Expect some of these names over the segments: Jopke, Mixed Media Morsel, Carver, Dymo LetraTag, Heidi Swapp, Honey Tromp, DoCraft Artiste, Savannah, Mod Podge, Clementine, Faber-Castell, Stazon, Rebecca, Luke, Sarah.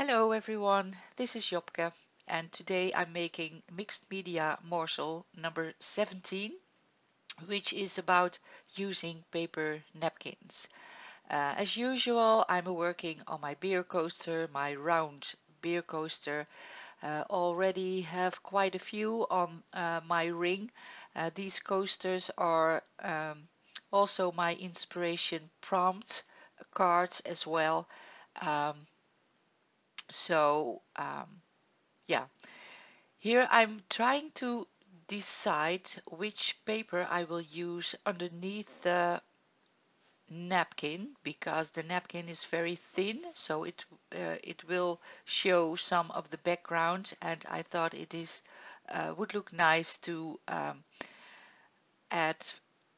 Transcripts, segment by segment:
Hello everyone, this is Jopke and today I'm making mixed media morsel number 17, which is about using paper napkins. As usual, I'm working on my beer coaster, my round beer coaster. Already have quite a few on my ring. These coasters are also my inspiration prompt cards as well. So here I'm trying to decide which paper I will use underneath the napkin, because the napkin is very thin, so it will show some of the background, and I thought it is would look nice to add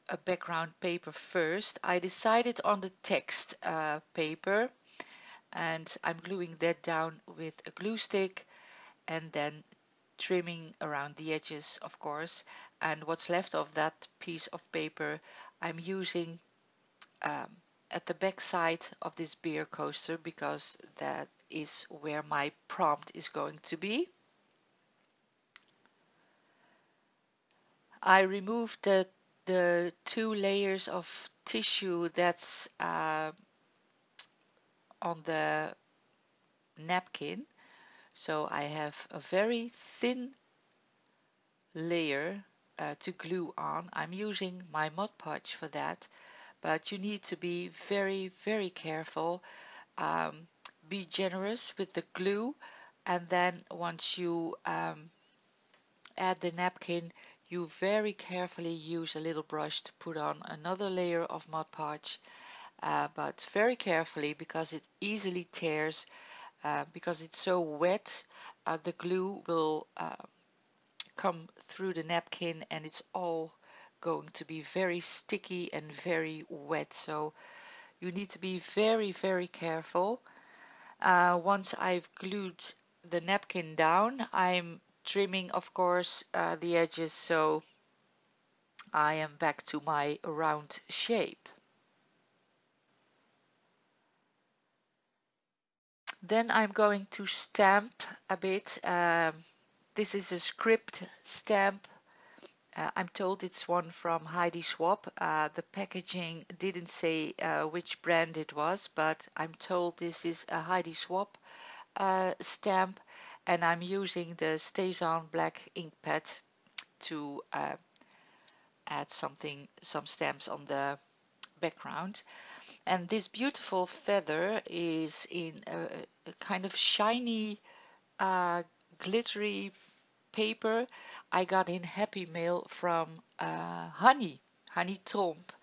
a background paper first. I decided on the text paper. And I'm gluing that down with a glue stick and then trimming around the edges, of course. And what's left of that piece of paper I'm using at the back side of this beer coaster, because that is where my prompt is going to be. I removed the two layers of tissue that's on the napkin, so I have a very thin layer to glue on. I'm using my Mod Podge for that, but you need to be very, very careful. Be generous with the glue, and then once you add the napkin, you very carefully use a little brush to put on another layer of Mod Podge. But very carefully, because it easily tears. Because it's so wet, the glue will come through the napkin and it's all going to be very sticky and very wet. So you need to be very, very careful. Once I've glued the napkin down, I'm trimming, of course, the edges, so I am back to my round shape. Then I'm going to stamp a bit. This is a script stamp. I'm told it's one from Heidi Swapp. The packaging didn't say which brand it was, but I'm told this is a Heidi Swapp stamp, and I'm using the Stazon black ink pad to add some stamps on the background. And this beautiful feather is in a kind of shiny, glittery paper I got in Happy Mail from Honey Tromp.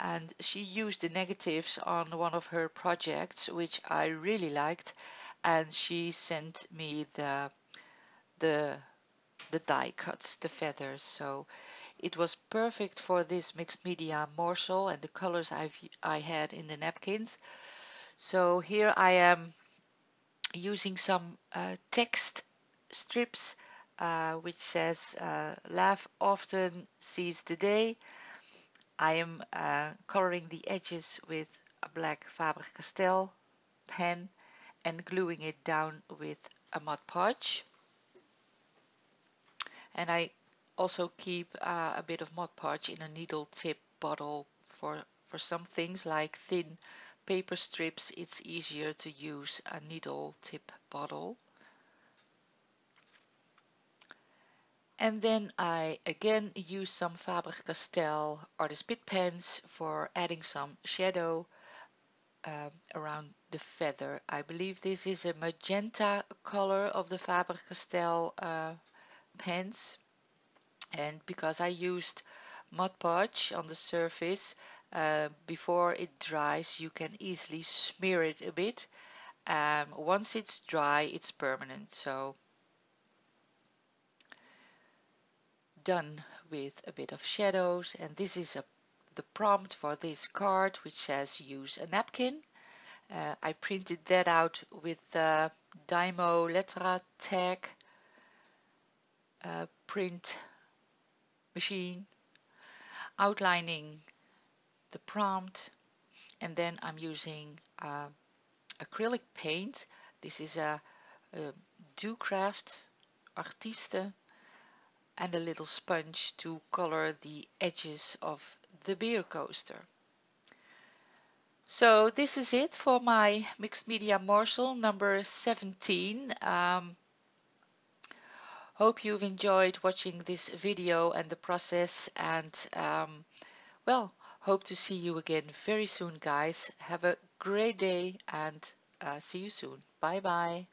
And she used the negatives on one of her projects, which I really liked. And she sent me the die cuts, the feathers. So it was perfect for this mixed media morsel and the colors I had in the napkins. So here I am using some text strips which says laugh often, seize the day. I am coloring the edges with a black Faber-Castell pen and gluing it down with a Mod Podge. And I also keep a bit of Mod Podge in a needle tip bottle for some things like thin paper strips. It's easier to use a needle tip bottle. And then I again use some Faber-Castell Artist Bit pens for adding some shadow around the feather. I believe this is a magenta color of the Faber-Castell pens. And because I used Mod Podge on the surface, before it dries you can easily smear it a bit. Once it's dry, it's permanent. So done with a bit of shadows. And this is the prompt for this card, which says use a napkin. I printed that out with the Dymo LetraTag print machine, outlining the prompt, and then I'm using acrylic paint This is a DoCraft Artiste and a little sponge to color the edges of the beer coaster. So this is it for my mixed media morsel number 17. Hope you've enjoyed watching this video and the process, and well, hope to see you again very soon, guys. Have a great day and see you soon. Bye bye.